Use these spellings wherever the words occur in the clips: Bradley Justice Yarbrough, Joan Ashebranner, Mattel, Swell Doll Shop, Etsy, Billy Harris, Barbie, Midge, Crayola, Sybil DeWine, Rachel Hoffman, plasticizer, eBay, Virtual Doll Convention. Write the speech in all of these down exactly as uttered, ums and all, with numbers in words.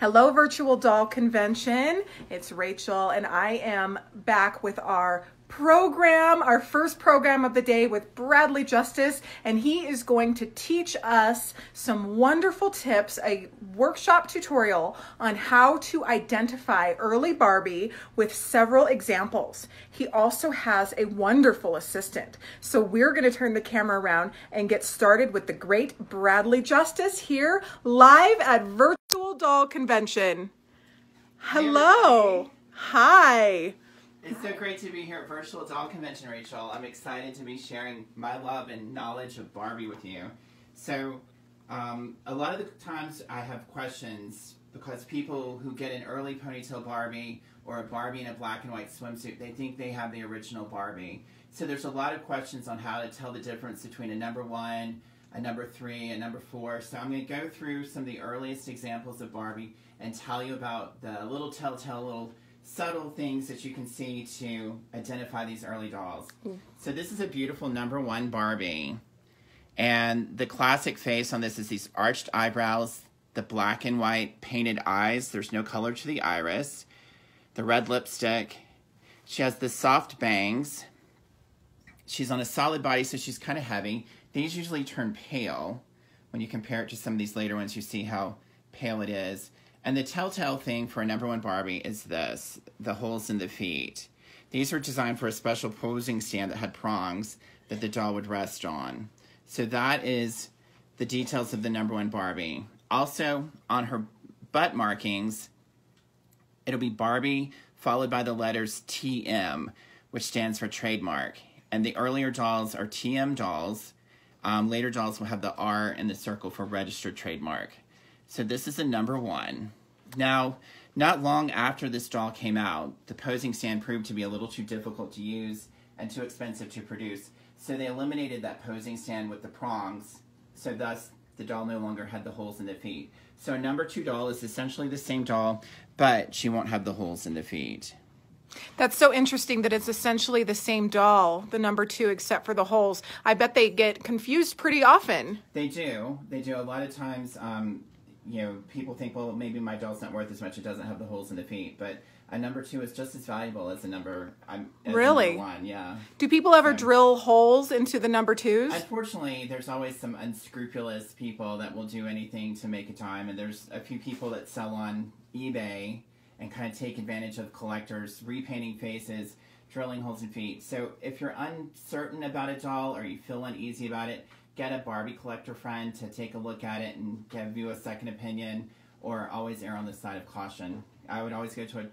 Hello, Virtual Doll Convention. It's Rachel, and I am back with our program, our first program of the day with Bradley Justice, and he is going to teach us some wonderful tips, a workshop tutorial on how to identify early Barbie with several examples. He also has a wonderful assistant. So we're going to turn the camera around and get started with the great Bradley Justice here live at Virtual Doll Convention. Hello. Hi. It's so great to be here at Virtual Doll Convention, Rachel. I'm excited to be sharing my love and knowledge of Barbie with you. So, um, a lot of the times I have questions because people who get an early ponytail Barbie or a Barbie in a black and white swimsuit, they think they have the original Barbie. So there's a lot of questions on how to tell the difference between a number one, a number three, a number four. So I'm going to go through some of the earliest examples of Barbie and tell you about the little telltale little subtle things that you can see to identify these early dolls. Mm. So this is a beautiful number one Barbie. And the classic face on this is these arched eyebrows, the black and white painted eyes. There's no color to the iris. The red lipstick. She has the soft bangs. She's on a solid body, so she's kind of heavy. These usually turn pale. When you compare it to some of these later ones, you see how pale it is. And the telltale thing for a number one Barbie is this, the holes in the feet. These were designed for a special posing stand that had prongs that the doll would rest on. So that is the details of the number one Barbie. Also, on her butt markings, it'll be Barbie followed by the letters T M, which stands for trademark. And the earlier dolls are T M dolls. Um, later dolls will have the R in the circle for registered trademark. So this is a number one. Now, not long after this doll came out, the posing stand proved to be a little too difficult to use and too expensive to produce. So they eliminated that posing stand with the prongs. So thus, the doll no longer had the holes in the feet. So a number two doll is essentially the same doll, but she won't have the holes in the feet. That's so interesting that it's essentially the same doll, the number two, except for the holes. I bet they get confused pretty often. They do. They do. A lot of times, um, you know, people think, well, maybe my doll's not worth as much. It doesn't have the holes in the feet. But a number two is just as valuable as a number, um, as really? number one. Yeah. Do people ever so, drill holes into the number twos? Unfortunately, there's always some unscrupulous people that will do anything to make a dime. And there's a few people that sell on eBay and kind of take advantage of collectors, repainting faces, drilling holes in feet. So if you're uncertain about a doll or you feel uneasy about it, get a Barbie collector friend to take a look at it and give you a second opinion, or always err on the side of caution. I would always go to a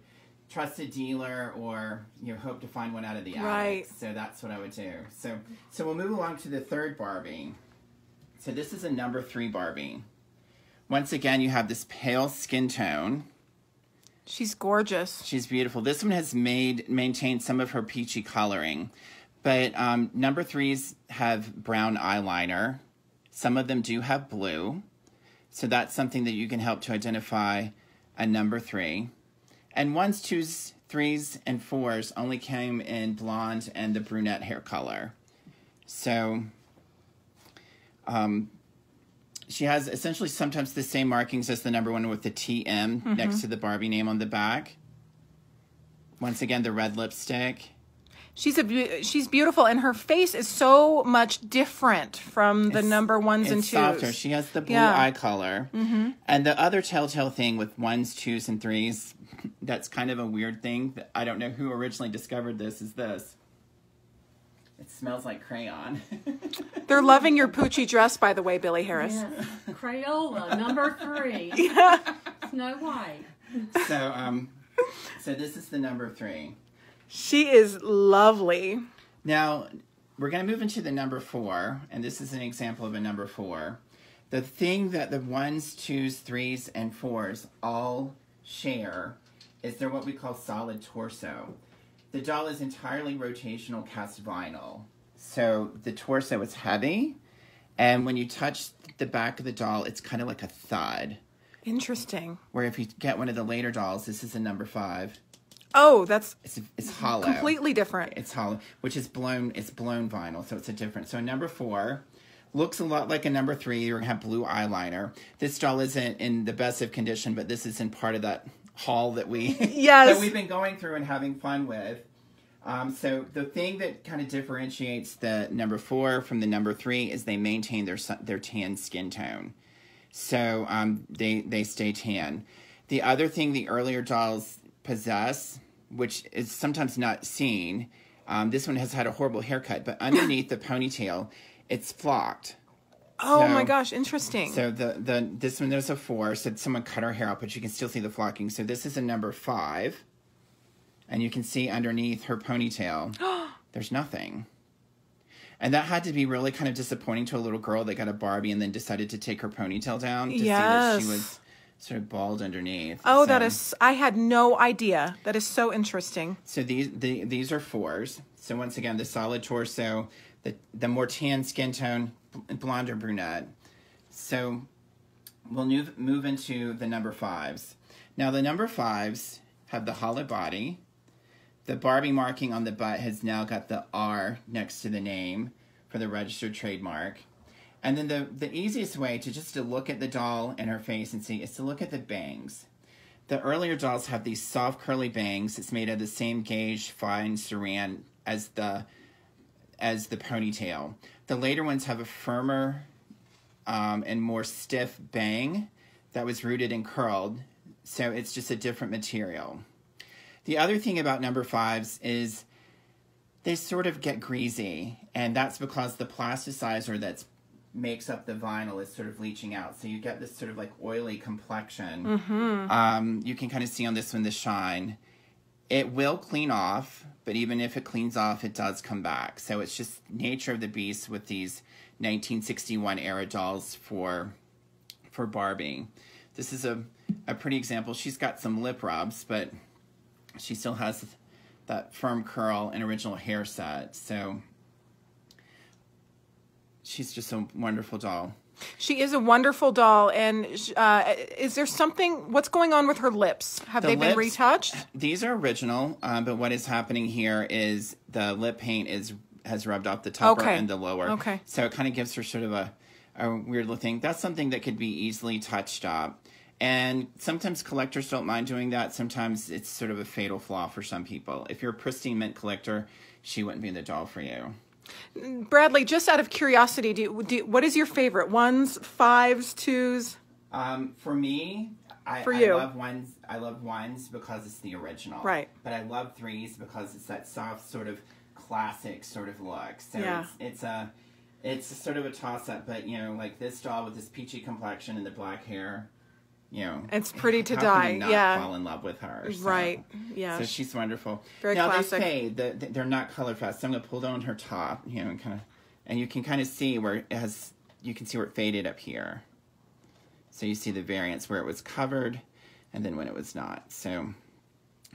trusted dealer or, you know, hope to find one out of the attic. Right. So that's what I would do. So, so we'll move along to the third Barbie. So this is a number three Barbie. Once again, you have this pale skin tone. She's gorgeous. She's beautiful. This one has made maintained some of her peachy coloring. But um, number threes have brown eyeliner. Some of them do have blue. So that's something that you can help to identify a number three. And ones, twos, threes, and fours only came in blonde and the brunette hair color. So um, she has essentially sometimes the same markings as the number one with the T M mm-hmm. next to the Barbie name on the back. Once again, the red lipstick. She's a she's beautiful, and her face is so much different from the it's, number ones it's and twos. Softer. She has the blue yeah. eye color, mm-hmm. and the other telltale thing with ones, twos, and threes. That's kind of a weird thing. I don't know who originally discovered this. Is this? It smells like crayon. They're loving your Poochie dress, by the way, Billy Harris. Yes. Crayola number three. Yeah. Snow White. So um, so this is the number three. She is lovely. Now, we're going to move into the number four, and this is an example of a number four. The thing that the ones, twos, threes, and fours all share is they're what we call solid torso. The doll is entirely rotational cast vinyl. So the torso is heavy, and when you touch the back of the doll, it's kind of like a thud. Interesting. Where if you get one of the later dolls, this is a number five. Oh, that's it's, it's hollow. Completely different. It's hollow, which is blown. It's blown vinyl, so it's a different. So number four, Looks a lot like a number three. You're going to have blue eyeliner. This doll isn't in the best of condition, but this is in part of that haul that, we, yes. that we've been going through and having fun with. Um, so the thing that kind of differentiates the number four from the number three is they maintain their their tan skin tone. So um, they, they stay tan. The other thing the earlier dolls possess, which is sometimes not seen, um, this one has had a horrible haircut, but underneath the ponytail, it's flocked. Oh so, my gosh, interesting. So the, the this one, there's a four, so someone cut her hair out, but you can still see the flocking. So this is a number five. And you can see underneath her ponytail, there's nothing. And that had to be really kind of disappointing to a little girl that got a Barbie and then decided to take her ponytail down to yes. see that she was sort of bald underneath. Oh, so, that is, I had no idea. That is so interesting. So these the, these are fours. So once again, the solid torso, the, the more tan skin tone, blonde or brunette. So we'll move, move into the number fives. Now the number fives have the hollow body. The Barbie marking on the butt has now got the R next to the name for the registered trademark. And then the, the easiest way to just to look at the doll and her face and see is to look at the bangs. The earlier dolls have these soft curly bangs. It's made of the same gauge, fine saran as the, as the ponytail. The later ones have a firmer um, and more stiff bang that was rooted and curled. So it's just a different material. The other thing about number fives is they sort of get greasy, and that's because the plasticizer that makes up the vinyl is sort of leaching out. So you get this sort of like oily complexion. Mm-hmm. Um, you can kind of see on this one the shine. It will clean off, but even if it cleans off, it does come back. So it's just nature of the beast with these nineteen sixty-one era dolls for, for Barbie. This is a, a pretty example. She's got some lip rubs, but she still has that firm curl and original hair set. So she's just a wonderful doll. She is a wonderful doll. And uh, is there something, what's going on with her lips? Have the they lips, been retouched? These are original, um, but what is happening here is the lip paint is has rubbed off the top okay. and the lower. Okay. So it kind of gives her sort of a, a weird little thing. That's something that could be easily touched up. And sometimes collectors don't mind doing that. Sometimes it's sort of a fatal flaw for some people. If you're a pristine mint collector, she wouldn't be the doll for you. Bradley, just out of curiosity, do, do what is your favorite? Ones, fives, twos? Um, for me, I, for you. I love ones. I love ones because it's the original. Right. But I love threes because it's that soft sort of classic sort of look. So yeah. it's, it's a it's sort of a toss-up. But you know, like this doll with this peachy complexion and the black hair. You know, it's pretty to die. Not yeah, fall in love with her. So. Right. Yeah. So she's wonderful. Very now classic. They say that they're not color fast. So I'm gonna pull down her top. You know, and kind of, and you can kind of see where it has. You can see where it faded up here. So you see the variance where it was covered, and then when it was not. So,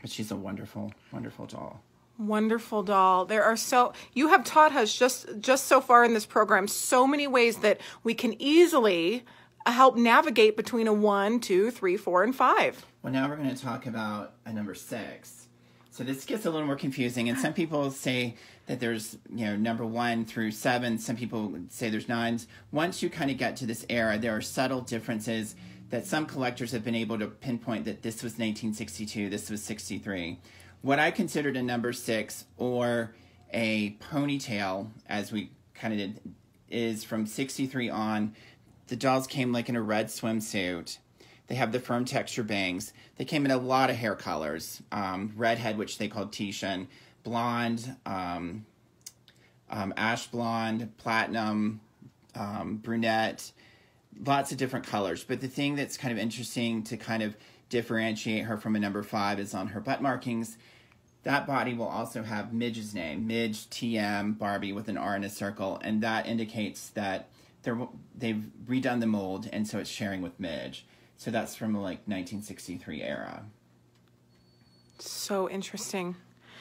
but she's a wonderful, wonderful doll. Wonderful doll. There are so you have taught us just just so far in this program so many ways that we can easily. Help navigate between a one, two, three, four, and five. Well, now we're going to talk about a number six. So this gets a little more confusing, and some people say that there's, you know, number one through seven. Some people say there's nines. Once you kind of get to this era, there are subtle differences that some collectors have been able to pinpoint that this was nineteen sixty-two, this was sixty-three. What I considered a number six or a ponytail, as we kind of did, is from sixty-three on. The dolls came like in a red swimsuit. They have the firm texture bangs. They came in a lot of hair colors. Um, redhead, which they called Titian, blonde, um, um, ash blonde, platinum, um, brunette, lots of different colors. But the thing that's kind of interesting to kind of differentiate her from a number five is on her butt markings. That body will also have Midge's name, Midge, T M, Barbie with an R in a circle. And that indicates that They're, they've redone the mold, and so it's sharing with Midge. So that's from, like, nineteen sixty-three era. So interesting.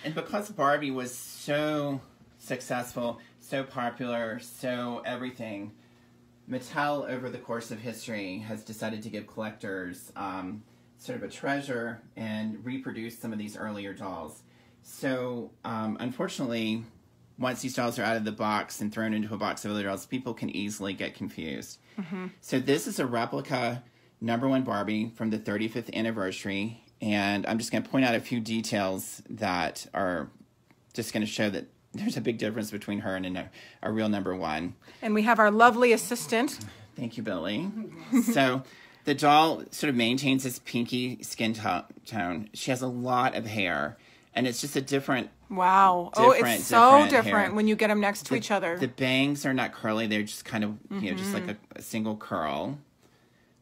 And because Barbie was so successful, so popular, so everything, Mattel, over the course of history, has decided to give collectors um, sort of a treasure and reproduce some of these earlier dolls. So, um, unfortunately, once these dolls are out of the box and thrown into a box of other dolls, people can easily get confused. Mm-hmm. So this is a replica number one Barbie from the thirty-fifth anniversary. And I'm just going to point out a few details that are just going to show that there's a big difference between her and a, a real number one. And we have our lovely assistant. Thank you, Billy. So the doll sort of maintains this pinky skin tone. She has a lot of hair. And it's just a different... Wow. Different, oh, it's so different, different when you get them next to the, each other. The bangs are not curly. They're just kind of, mm-hmm. you know, just like a, a single curl.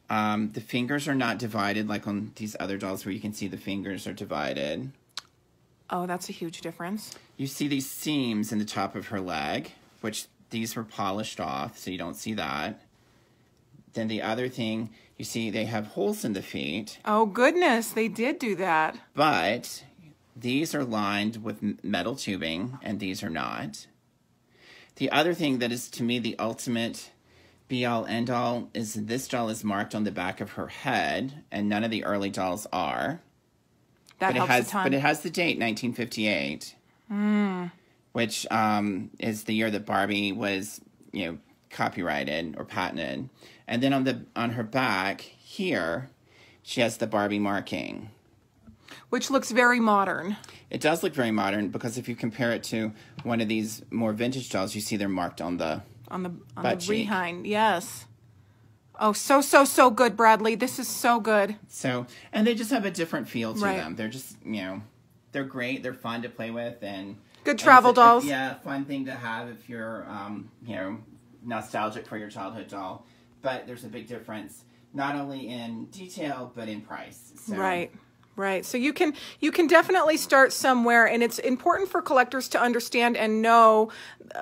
Um, the fingers are not divided like on these other dolls where you can see the fingers are divided. Oh, that's a huge difference. You see these seams in the top of her leg, which these were polished off, so you don't see that. Then the other thing, you see they have holes in the feet. Oh, goodness. They did do that. But... these are lined with metal tubing, and these are not. The other thing that is, to me, the ultimate be-all, end-all is this doll is marked on the back of her head, and none of the early dolls are. That but helps it has, a ton. But it has the date, nineteen fifty-eight, mm. which um, is the year that Barbie was, you know, copyrighted or patented. And then on the on her back here, she has the Barbie marking. Which looks very modern. It does look very modern because if you compare it to one of these more vintage dolls, you see they're marked on the on the on the behind. Yes. Oh, so so so good, Bradley. This is so good. So, and they just have a different feel to right. them. They're just, you know, they're great. They're fun to play with and good travel and a, dolls. Yeah, fun thing to have if you're um, you know, nostalgic for your childhood doll. But there's a big difference not only in detail but in price. So, right. Right. So you can you can definitely start somewhere, and it's important for collectors to understand and know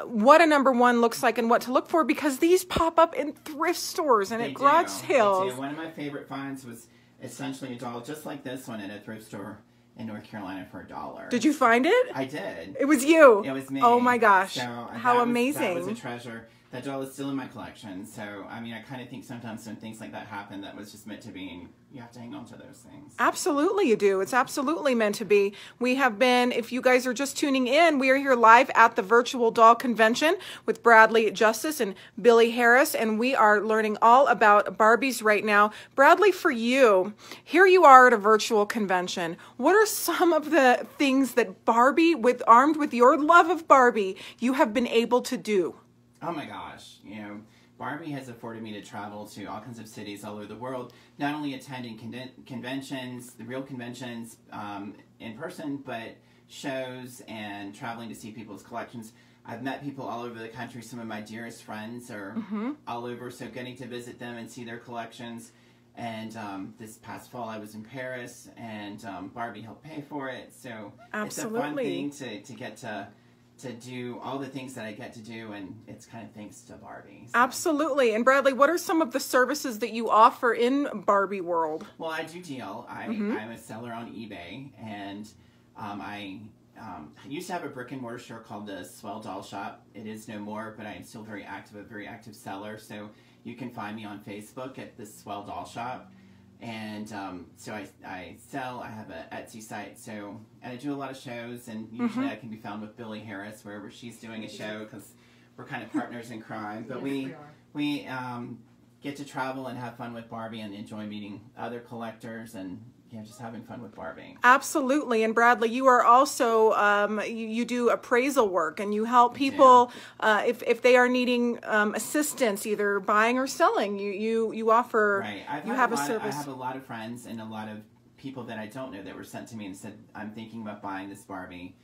what a number one looks like and what to look for, because these pop up in thrift stores and at garage sales. One of my favorite finds was essentially a doll just like this one at a thrift store in North Carolina for a dollar. Did you find it? I did. It was you. It was me. Oh my gosh. So how that amazing. Was, that was a treasure. That doll is still in my collection. So, I mean, I kind of think sometimes when things like that happen, that was just meant to be, and you have to hang on to those things. Absolutely you do. It's absolutely meant to be. We have been, if you guys are just tuning in, we are here live at the Virtual Doll Convention with Bradley Justice and Billy Harris, and we are learning all about Barbies right now. Bradley, for you, here you are at a virtual convention. What are some of the things that Barbie, with armed with your love of Barbie, you have been able to do? Oh my gosh, you know, Barbie has afforded me to travel to all kinds of cities all over the world, not only attending con conventions, the real conventions um, in person, but shows and traveling to see people's collections. I've met people all over the country. Some of my dearest friends are mm-hmm. all over, so getting to visit them and see their collections. And um, this past fall I was in Paris, and um, Barbie helped pay for it, so Absolutely. It's a fun thing to, to get to... to do all the things that I get to do, and it's kind of thanks to Barbie. So. Absolutely. And Bradley, what are some of the services that you offer in Barbie World? Well, I do deal. I, mm-hmm. I'm a seller on eBay, and um, I um, used to have a brick and mortar store called the Swell Doll Shop. It is no more, but I'm still very active, a very active seller. So you can find me on Facebook at the Swell Doll Shop. And um, so I, I sell, I have an Etsy site, so, and I do a lot of shows, and usually mm-hmm. I can be found with Billy Harris wherever she's doing a show, because we're kind of partners in crime, but yes, we, we, we um, get to travel and have fun with Barbie and enjoy meeting other collectors and yeah, just having fun with Barbie. Absolutely. And Bradley, you are also, um, you, you do appraisal work, and you help people yeah. uh, if, if they are needing um, assistance, either buying or selling, you, you, you offer, right. I've you have a, a service. Of, I have a lot of friends and a lot of people that I don't know that were sent to me and said, I'm thinking about buying this Barbie.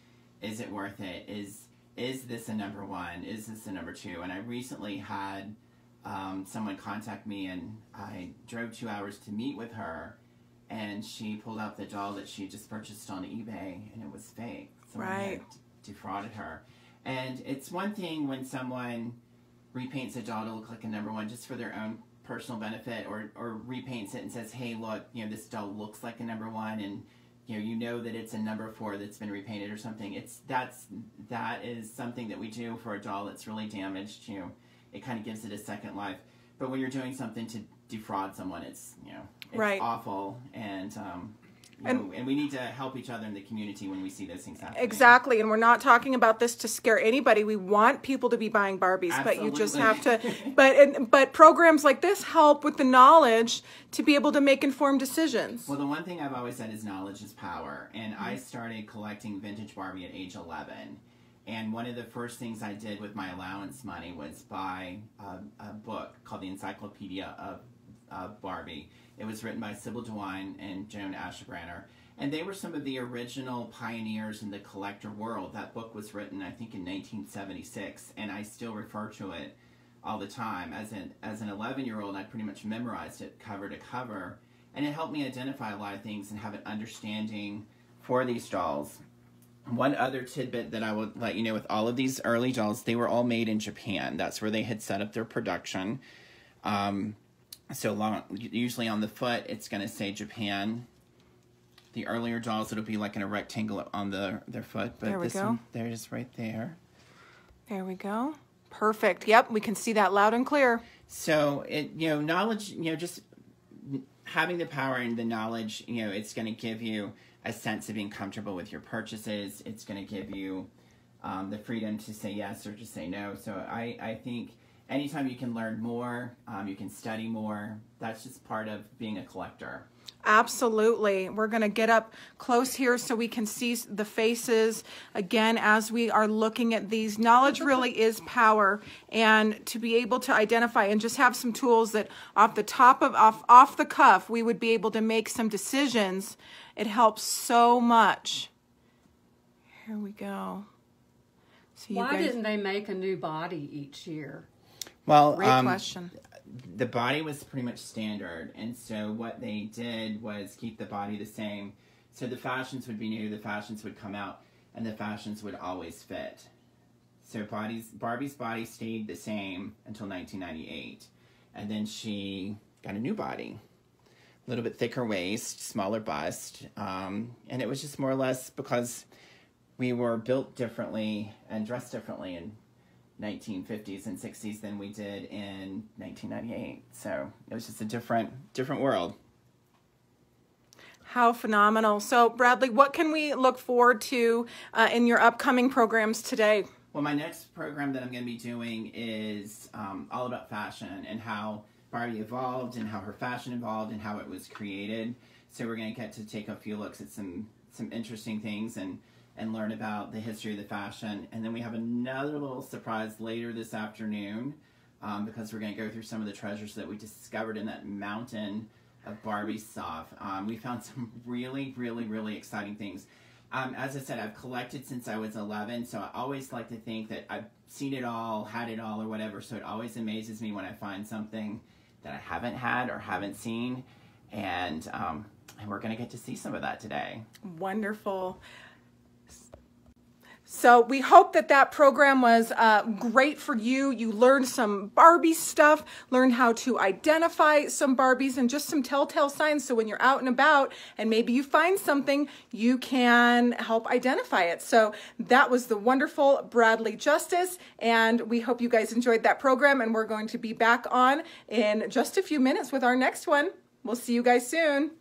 Is it worth it? Is, is this a number one? Is this a number two? And I recently had um, someone contact me, and I drove two hours to meet with her. And she pulled out the doll that she just purchased on eBay, and it was fake. Someone right. had defrauded her. And it's one thing when someone repaints a doll to look like a number one just for their own personal benefit, or, or repaints it and says, hey, look, you know, this doll looks like a number one, and you know, you know that it's a number four that's been repainted or something. It's that's that is something that we do for a doll that's really damaged. You know, it kind of gives it a second life. But when you're doing something to defraud someone, it's, you know, it's right. awful. And um, And, and we need to help each other in the community when we see those things happen. Exactly, and we're not talking about this to scare anybody. We want people to be buying Barbies, absolutely. But you just have to. But and, but programs like this help with the knowledge to be able to make informed decisions. Well, the one thing I've always said is knowledge is power, and mm-hmm. I started collecting vintage Barbie at age eleven. And one of the first things I did with my allowance money was buy a, a book called the Encyclopedia of uh, Barbie. It was written by Sybil DeWine and Joan Ashebranner, and they were some of the original pioneers in the collector world. That book was written, I think, in nineteen seventy-six, and I still refer to it all the time. As an as an eleven-year-old, I pretty much memorized it cover to cover, and it helped me identify a lot of things and have an understanding for these dolls. One other tidbit that I would let you know with all of these early dolls, they were all made in Japan. That's where they had set up their production. Um, So long, usually on the foot, it's going to say Japan. The earlier dolls, it'll be like in a rectangle on the their foot. But there we this go. One, there it is right there. There we go. Perfect. Yep, we can see that loud and clear. So, it you know, knowledge, you know, just having the power and the knowledge, you know, it's going to give you a sense of being comfortable with your purchases. It's going to give you um, the freedom to say yes or to say no. So I, I think... anytime you can learn more, um, you can study more. That's just part of being a collector. Absolutely. We're going to get up close here so we can see the faces again as we are looking at these. Knowledge really is power, and to be able to identify and just have some tools that off the top of off, off the cuff, we would be able to make some decisions. It helps so much. Here we go. So you Why guys... didn't they make a new body each year? Well, Great um, question. The body was pretty much standard, and so what they did was keep the body the same. So the fashions would be new, the fashions would come out, and the fashions would always fit. So bodies, Barbie's body stayed the same until nineteen ninety-eight, and then she got a new body. A little bit thicker waist, smaller bust, um, and it was just more or less because we were built differently and dressed differently and nineteen fifties and sixties than we did in nineteen ninety-eight. So it was just a different different world. How phenomenal. So Bradley, what can we look forward to uh, in your upcoming programs today? Well, my next program that I'm going to be doing is um, all about fashion and how Barbie evolved and how her fashion evolved and how it was created. So we're going to get to take a few looks at some, some interesting things and and learn about the history of the fashion. And then we have another little surprise later this afternoon um, because we're gonna go through some of the treasures that we discovered in that mountain of Barbie stuff. Um, we found some really, really, really exciting things. Um, as I said, I've collected since I was eleven, so I always like to think that I've seen it all, had it all, or whatever, so it always amazes me when I find something that I haven't had or haven't seen. And, um, and we're gonna get to see some of that today. Wonderful. So we hope that that program was uh, great for you. You learned some Barbie stuff, learned how to identify some Barbies and just some telltale signs. So when you're out and about and maybe you find something, you can help identify it. So that was the wonderful Bradley Justice. And we hope you guys enjoyed that program. And we're going to be back on in just a few minutes with our next one. We'll see you guys soon.